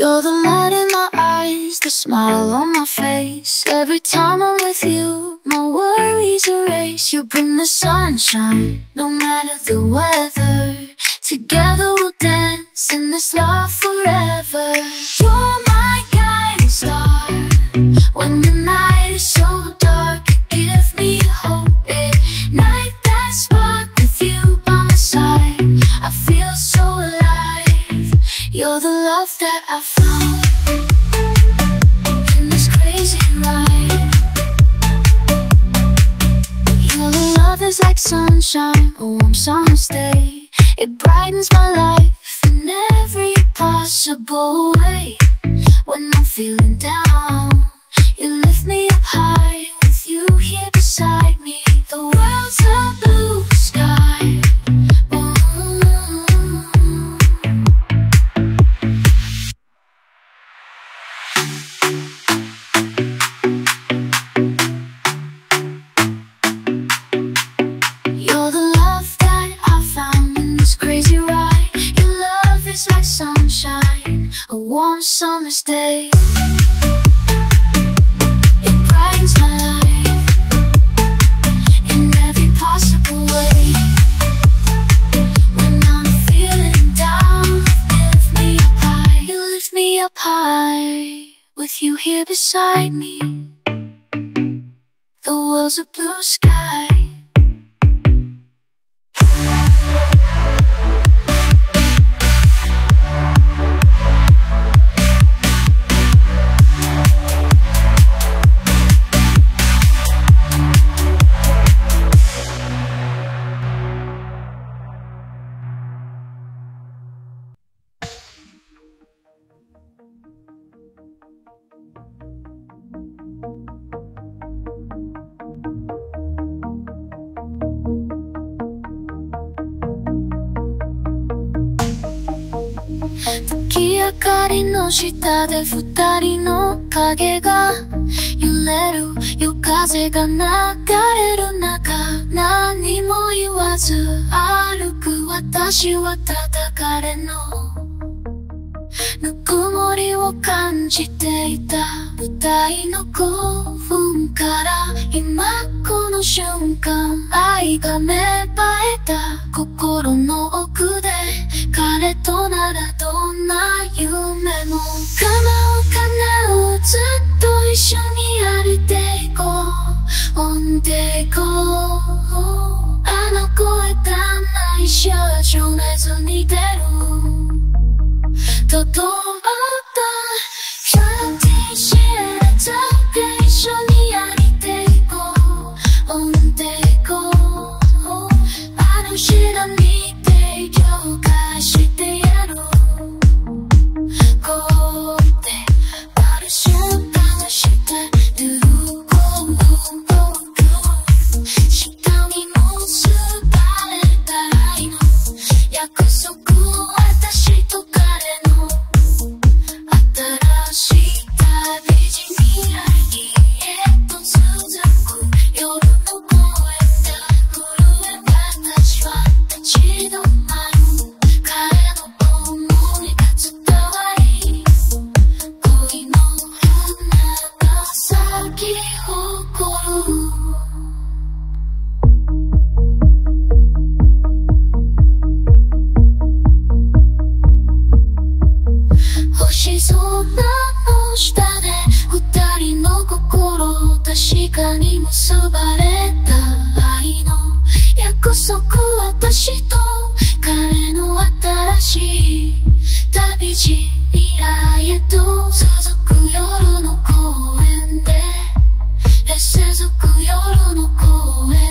You're the light in my eyes, the smile on my face. Every time I'm with you, my worries erase. You bring the sunshine, no matter the weather. Together we'll dance in this love forever. You're my guiding star. When the night is so dark, you give me hope. At night, that spark with you by my side, I feel so alive. You're the love that I found in this crazy ride. Your love is like sunshine, a warm summer's day. It brightens my life in every possible way. When I'm feeling down, you lift me up high. With you here beside me, the world's a blue sky. A warm summer's day, it brightens my life in every possible way. When I'm feeling down, lift me up high. You lift me up high. With you here beside me, the world's a blue sky.光の下で二人の影が揺れる夜風が流れる中、何も言わず歩く私は叩かれのぬくもりを感じていた。舞台の興奮から今この瞬間、愛が芽生えた心の奥で、彼とならどんな夢も叶うかな。ずっと一緒に歩いていこう、追っていこう。あの声たない車上寝ずに出るとどうだ100シェルずっと一緒に歩いていこう、追っていこう。あの知らない続く夜の公園